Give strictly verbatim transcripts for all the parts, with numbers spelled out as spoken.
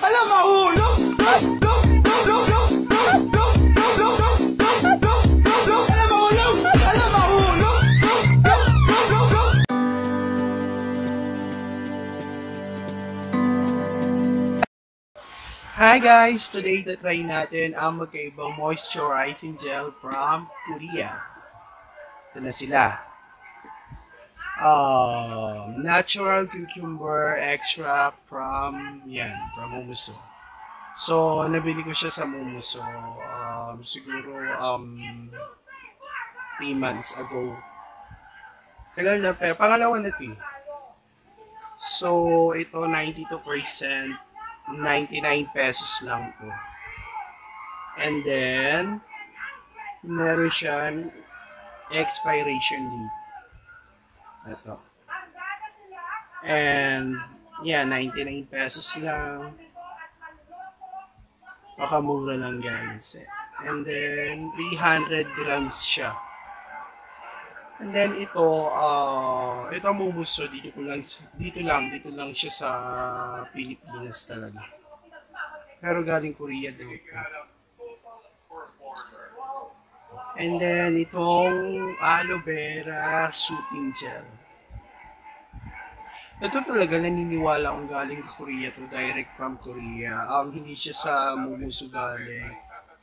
Alam, mahulog! Dog! Dog! Dog! Dog! Dog! Dog! Dog! Dog! Dog! Dog! Dog! Dog! Dog! Alam, mahulog! Alam, mahulog! Dog! Dog! Dog! Dog! Dog! Hi guys! Today, tatry natin ang magkaibang moisturizing gel from Korea. Ito na sila. Uh, natural cucumber extract from yan, from Umuso. So, nabili ko siya sa Umuso um, siguro um, three months ago. Tagal na, pero pangalawa na ito. So, ito ninety-two percent, ninety-nine pesos lang po. And then, meron siyang expiration date. Ito. And, yeah, ninety-nine pesos lang. Makamura lang, guys. And then, three hundred grams siya. And then, ito, uh, ito Umuso, dito ko lang, dito lang, dito lang siya sa Pilipinas talaga. Pero galing Korea daw ito. And then, itong Aloe Vera Soothing Gel. Ito talaga naniniwala kung galing Korea to, direct from Korea. Um, hindi siya sa Umuso galing.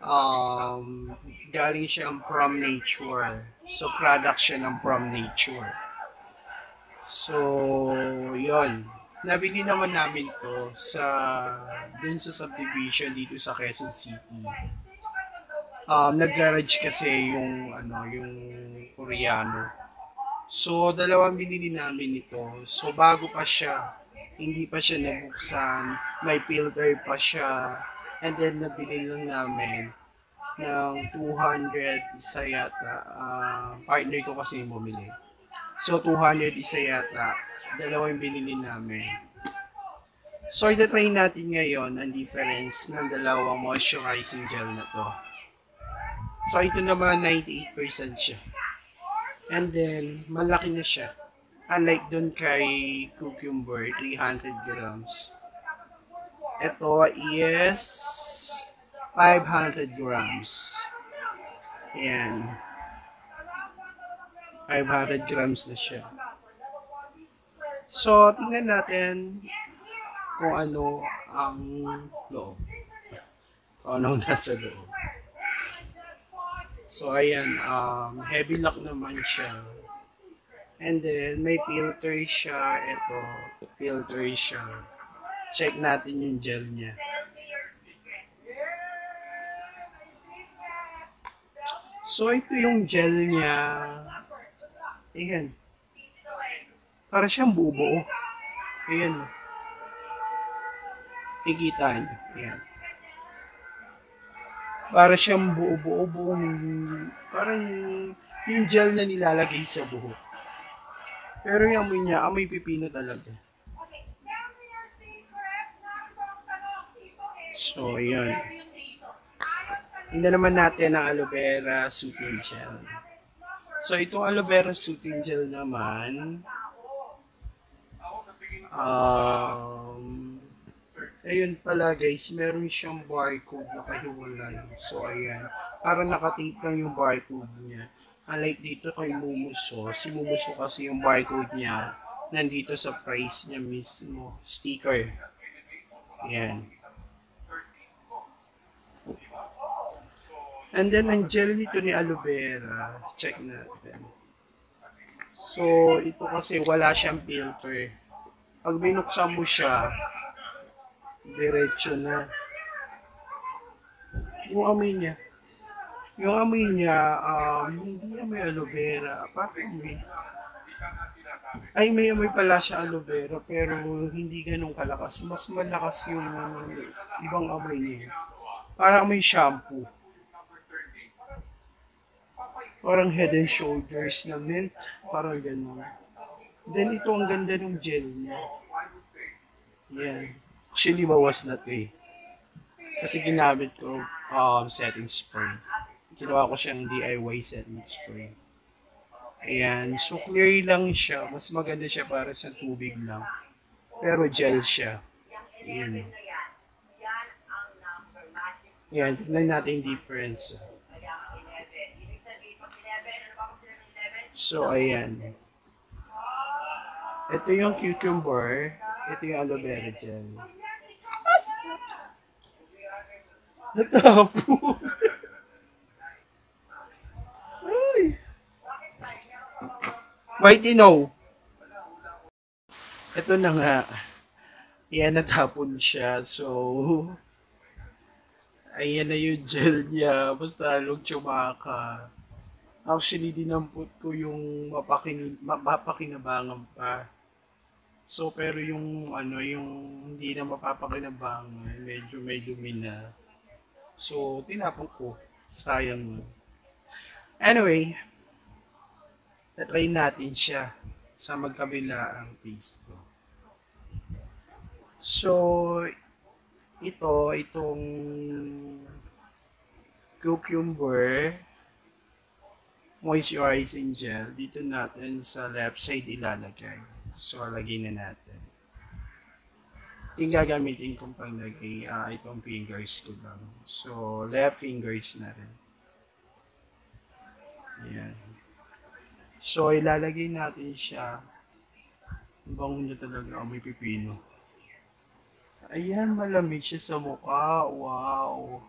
Um, galing siya ang Prom Nature. So, product siya ng Prom Nature. So, yon. Nabili naman namin to sa, dun sa subdivision dito sa Quezon City. Um, nag-garage kasi yung ano yung Koreano. So, dalawang binili namin ito. So, bago pa siya. Hindi pa siya nabuksan. May filter pa siya. And then, nabili lang namin ng two hundred isa yata. Uh, partner ko kasi yung bumili. So, two hundred isa yata. Dalawang binili namin. So, itatry natin ngayon ang difference ng dalawang moisturizing gel na to. So, ito naman, ninety-eight percent siya. And then, malaki na siya. Unlike dun kay Cucumber, three hundred grams. Ito is five hundred grams. Ayan. five hundred grams na siya. So, tingnan natin kung ano ang loob. Kung ano nasa loob. So, ayan, um, heavy lock naman siya. And then, may filter siya. Ito, filter siya. Check natin yung gel niya. So, ito yung gel niya. Ayan. Para siyang bubuo. Ayan. Ikita niyo. Ayan. Para siyang buo-buo-buong, parang yung gel na nilalagay sa buhok. Pero yung amoy niya, amoy pipino talaga. So, yun. Hindi naman natin ang Aloe Vera Soothing Gel. So, itong Aloe Vera Soothing Gel naman, um, ayun pala guys, meron siyang barcode na kahiwalay. So ayan, parang nakatape lang yung barcode niya. Unlike dito kay Umuso, si Umuso kasi yung barcode niya, nandito sa price niya mismo, sticker. Ayan. And then ang gel nito ni Aloe Vera, check natin. So ito kasi wala siyang filter. Pag binuksan mo siya, diretso na. Yung amoy niya. Yung amoy niya, um, hindi amoy aloe vera. Parang amoy. Ay, may amoy pala siya aloe vera, pero hindi ganun kalakas. Mas malakas yung ibang amoy niya. Parang may shampoo. Parang Head and Shoulders na mint. Parang ganun. Then, ito ang ganda ng gel niya. Yan. Actually, bawas na ito eh. Kasi ginamit ko um, setting spray. Ginawa ko siyang D I Y setting spray. Ayan. So, clear lang siya. Mas maganda siya para sa tubig lang. Pero gel siya. Ayan. Yan, tignan natin yung difference. So, ayan. Ito yung cucumber. Ito yung aloe vera dyan. Natapo! Ay! Whitey no! Ito na nga. Ayan, natapon siya. So, ayan na yung gel niya. Basta halong tsumaka. Actually, dinampot ko yung mapakin mapapakinabangan pa. So, pero yung ano, yung hindi na mapapakinabangan, medyo may dumi na. So, tinapon ko. Sayang mo. Anyway, tatry natin siya sa magkabila ang piece ko. So, ito, itong cucumber moisturizing gel, dito natin sa left side ilalagay. So, lagay na natin. Yung gagamitin kong paglagay, uh, itong fingers ko lang. So, left fingers na rin. Ayan. So, ilalagay natin siya. Bango niya talaga, may pipino. Ayan, malamig siya sa mukha. Wow!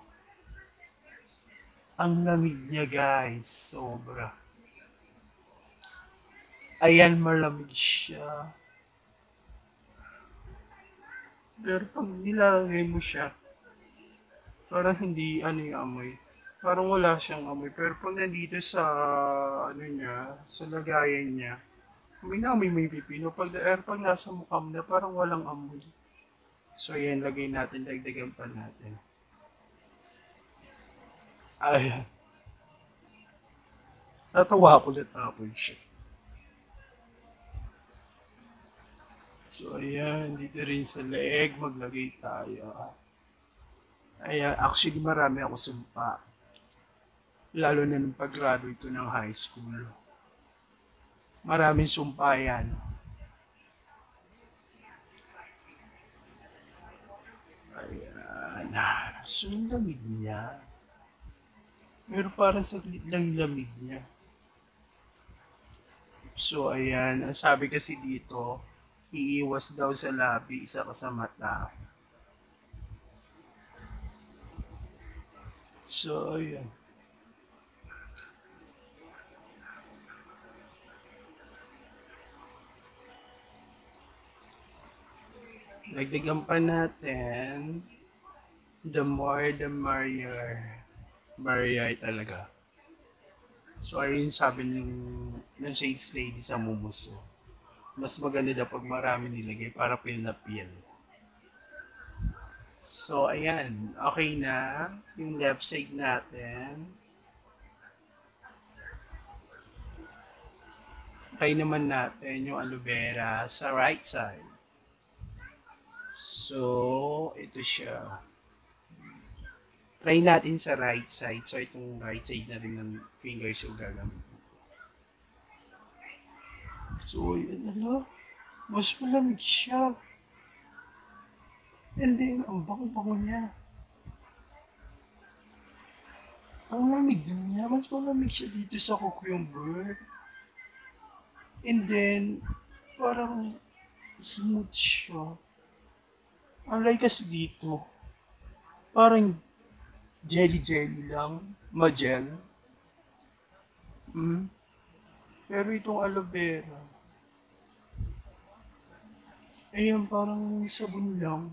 Ang lamig niya, guys. Sobra. Ayan, malamig siya. Pero pag nilalagay mo siya, parang hindi ano yung amoy. Parang wala siyang amoy. Pero pag nandito sa, ano niya, sa lagayan niya, may naamoy may pipino. Pag, er, pag nasa mukha mo na, parang walang amoy. So, yan, lagay natin, dagdagan pa natin. Ayan. Tatawa ko na tapon siya. So, ayan, dito rin sa leeg, maglagay tayo. Ayan, actually, marami ako sumpa. Lalo na nung pag-graduate ko ng high school. Maraming sumpa yan. So, yung lamig niya. Pero parang saglit lang yung lamig niya. So, ayan. Ang sabi kasi dito, iiwas daw sa labi, isa ka sa mata. So, ayan. Dagdagan pa natin. The more, the merrier. Merrier talaga. So, ayun sabi ng shades lady sa Umuso. Mas maganda daw pag marami nilagay para feel na feel. So, ayan. Okay na. Yung left side natin. Okay naman natin yung aloe vera sa right side. So, ito siya. Try natin sa right side. So, itong right side na rin ng fingers yung gagamitin. So, yun, ano? Mas malamig siya. And then, ang bango-bango niya. Ang lamig niya. Mas malamig siya dito sa cucumber. And then, parang smooth siya. Unlike kasi dito, parang jelly-jelly lang, ma-gel. Hmm? Pero itong aloe vera, ayan, parang sabon lang.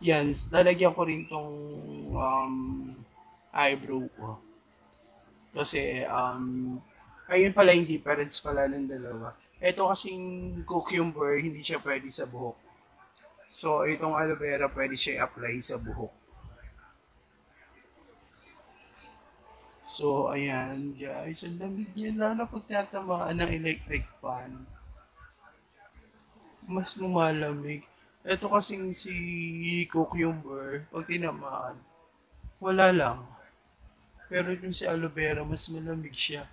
Yan, lalagyan ko rin itong um, eyebrow ko. Kasi, um, ayun pala yung difference pala ng dalawa. Ito kasing cucumber, hindi siya pwede sa buhok. So, itong aloe vera pwede siya i-apply sa buhok. So, ayan guys. Ang lamig niya. Lalo pagtatamaan ng electric fan. Mas lumalamig. Ito kasing si cucumber, pag tinamaan, wala lang. Pero yung si aloe vera, mas malamig siya.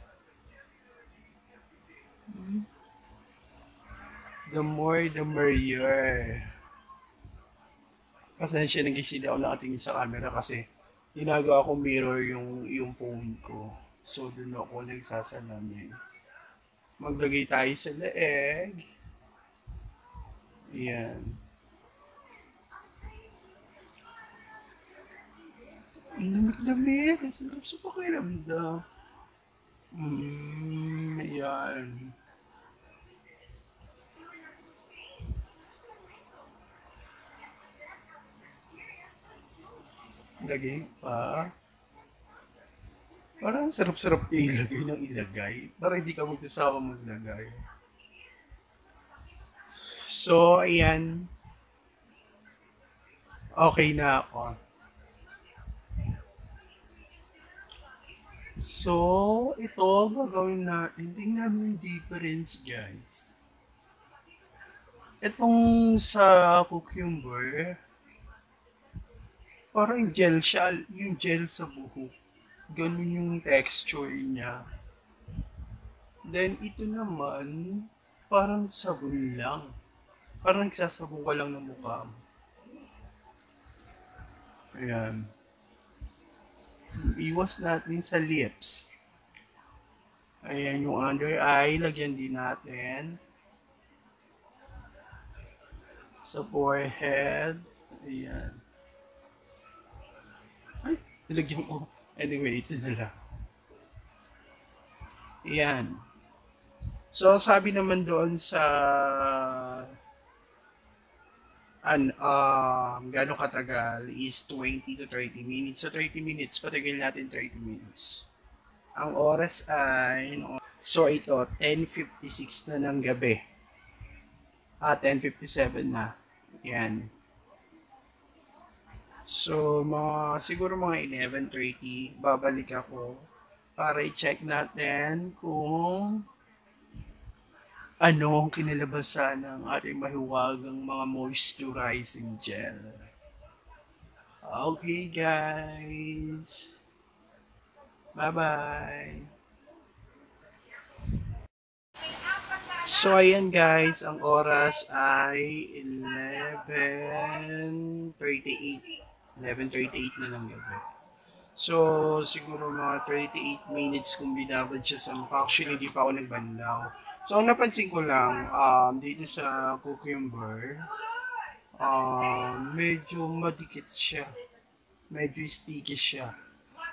The more, the merrier. Pasensya, nagsisilaw lang ating sa camera kasi ginagawa ko mirror yung, yung phone ko. So, doon ako nagsasalamin. Maglagay tayo sa leeg. Ayan. Lamig-lamig. Kasi marap sa pakiramdam. Mm, ayan. Lagay pa. Parang sarap-sarap ilagay ng ilagay. Para hindi ka magsasawa maglagay. So, ayan. Okay na ako. So, ito gagawin natin. Tingnan mo yung difference, guys. Itong sa cucumber, parang gel siya, yung gel sa buhok. Ganun yung texture niya. Then, ito naman, parang sabon lang. Parang nagsasabon ka lang ng mukha mo. Ayan. Iwas natin sa lips. Ayan, yung under eye, lagyan din natin. Sa forehead. Ayan. Nilagyan ko. Anyway, ito na lang. Ayan. So, sabi naman doon sa an, um, gano'ng katagal is twenty to thirty minutes. So, thirty minutes. Patagil natin thirty minutes. Ang oras ay... So, ito, ten fifty-six na ng gabi. Ah, ten fifty-seven na. Ayan. So, mga, siguro mga eleven thirty, babalik ako para i-check natin kung ano ang kinalabasan ng ating mahiwagang mga moisturizing gel. Okay, guys. Bye-bye. So, ayan guys, ang oras ay eleven thirty-eight. eleven thirty-eight na lang gabi. So, siguro mga thirty-eight minutes kung binabad siya sa mukha. Actually, hindi pa ako nagbanlaw. So, ang napansin ko lang, um, dito sa cucumber, um, medyo madikit siya. Medyo sticky siya.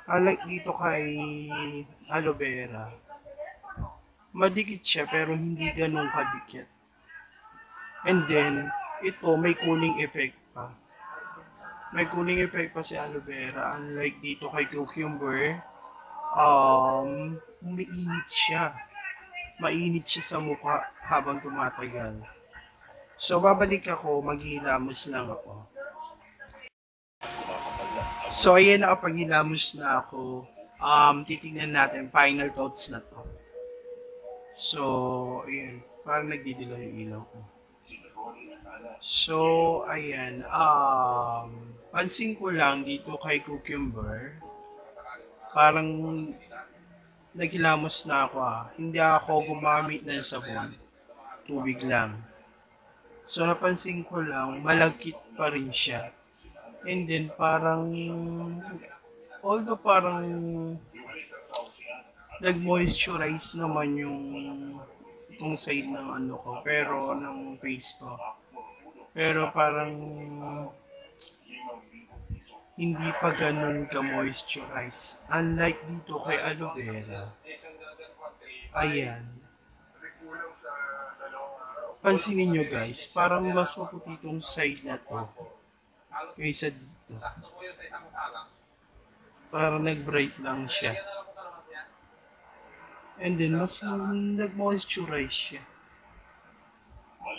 Unlike dito kay aloe vera, madikit siya pero hindi ganun kadikit. And then, ito may cooling effect pa. May cooling effect pa si aloe vera, unlike dito kay cucumber, um, umiinit siya. Mainit siya sa mukha habang tumatagal. So, babalik ako, maghihilamos lang ako. So, ayan, nakapaghilamos na ako. Um, titingnan natin, final thoughts na to. So, ayan, parang nagdidila yung ilaw ko. So, ayan, um, pansin ko lang dito kay cucumber, parang naghilamos na ako ah. Hindi ako gumamit ng sabon, tubig lang. So, napansin ko lang, malagkit pa rin siya. And then, parang, although parang nag-moisturize naman yung itong side ng ano ko, pero ng face ko. Pero parang hindi pa ganun ka-moisturize. Unlike dito kay aloe vera. Ayan. Pansinin nyo guys, parang mas maputi itong side na to kaysa dito. Parang nag-bright lang siya. And then mas nag-moisturize siya.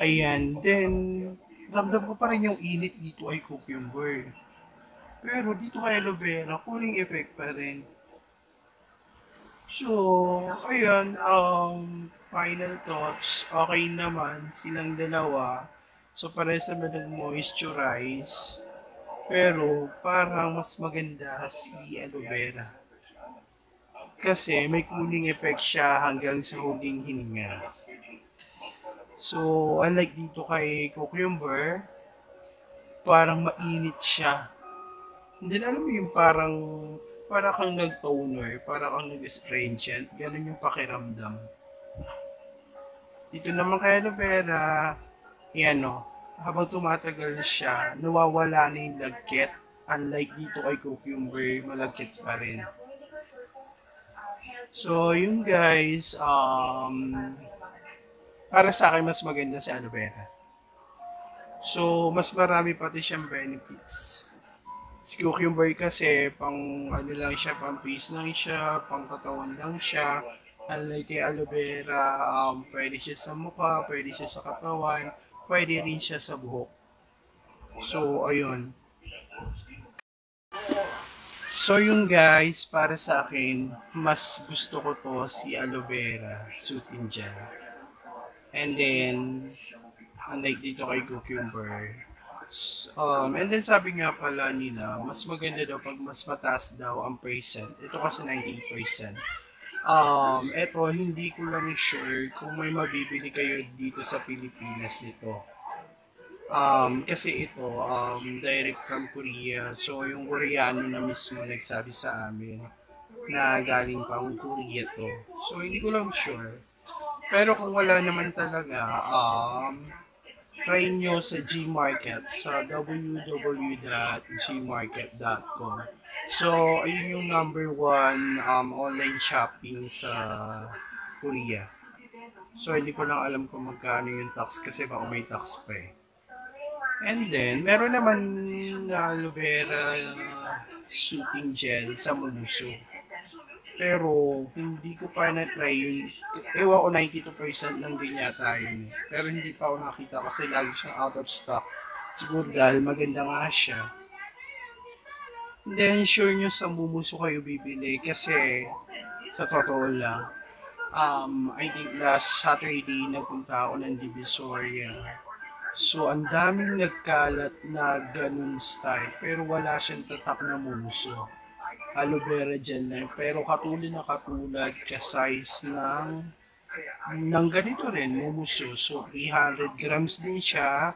Ayan. Then... ramdam ko pa rin yung init dito ay cucumber. Pero dito kay aloe vera, cooling effect pa rin. So, ayun, um, final thoughts, okay naman silang dalawa. So, parehas na nag-moisturize. Pero, parang mas maganda si aloe vera. Kasi may cooling effect siya hanggang sa huling hininga. So, unlike dito kay cucumber, parang mainit siya. And then, alam mo yung parang, para kang nag-toner, para kang nag-strangent, ganun yung pakiramdam. Dito naman kay Aloe Vera, yan o, habang tumatagal na siya, nawawala na yung lagkit. Unlike dito kay Cucumber, malagkit pa rin. So, yun guys, um, para sa akin, mas maganda si Aloe Vera. So, mas marami pati siyang benefits. Si Cucumber kasi, pang ano lang siya, pang face lang siya, pang katawan lang siya. Unlike kay Aloe Vera, um, pwede siya sa mukha, pwede siya sa katawan, pwede rin siya sa buhok. So, ayun. So, yun guys, para sa akin, mas gusto ko to si Aloe Vera Soup in Gel. And then, unlike dito kay Cucumber, um, and then sabi nga pala nila, mas maganda daw pag mas mataas daw ang percent. Ito kasi ninety-eight percent. Um, eto, hindi ko lang sure kung may mabibili kayo dito sa Pilipinas nito. Um, kasi ito, um, direct from Korea. So, yung Koreano na mismo nagsabi sa amin na galing pang Korea to. So, hindi ko lang sure. Pero kung wala naman talaga, um, try nyo sa Gmarket, sa w w w dot gmarket dot com. So, ayun yung number one um, online shopping sa Korea. So, hindi ko lang alam kung magkano yung tax kasi baka may tax pa eh. And then, meron naman na Aloe Vera Soup in Gel sa Umuso. Pero, hindi ko pa na-try yun. Ewan ko, ninety-two percent lang din yata yun. Pero hindi pa ako nakita kasi lagi siyang out of stock. Siguro dahil maganda nga siya. Then, sure nyo sa Umuso kayo bibili kasi sa totoo lang. Um, I think last Saturday nagpunta ako ng Divisoria. So, ang daming nagkalat na ganun style pero wala siyang tatak na Umuso. Aloe Vera Gel na yun. Pero katulad na katulad ka-size ng, ng ganito rin, Umuso. So, three hundred grams din siya.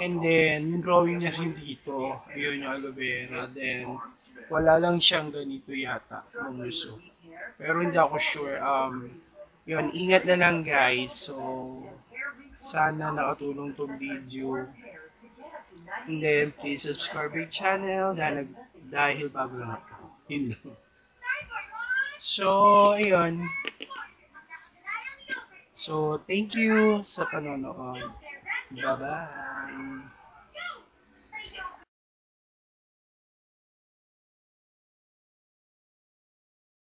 And then, yung drawing niya rin dito, yun yung Aloe Vera. Then, wala lang siyang ganito yata, Umuso. Pero hindi ako sure. Um, yun, ingat na lang guys. So, sana nakatulong tong video. And then, please subscribe my channel dahil, dahil bago lang ako. Yun lang. So, ayun. So, thank you sa panonood. Bye-bye.